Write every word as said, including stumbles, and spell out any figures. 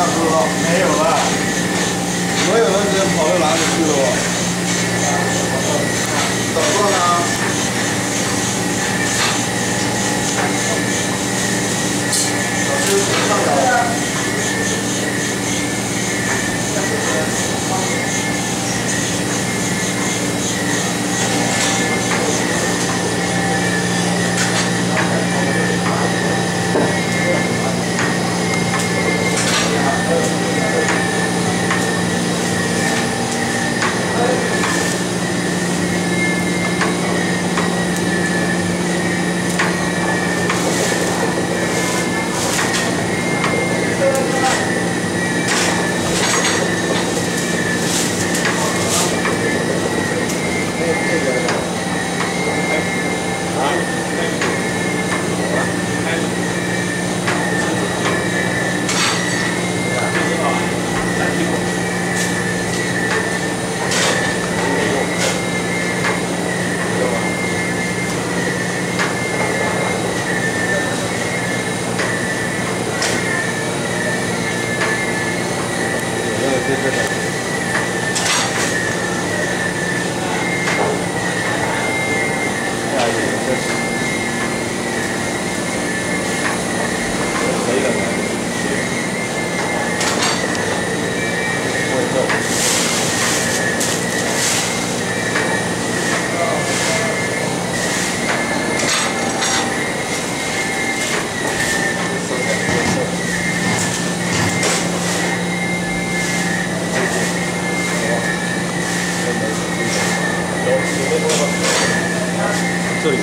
大哥，没有了，我有的人跑到哪里去了？找到了。老师上来了。这里。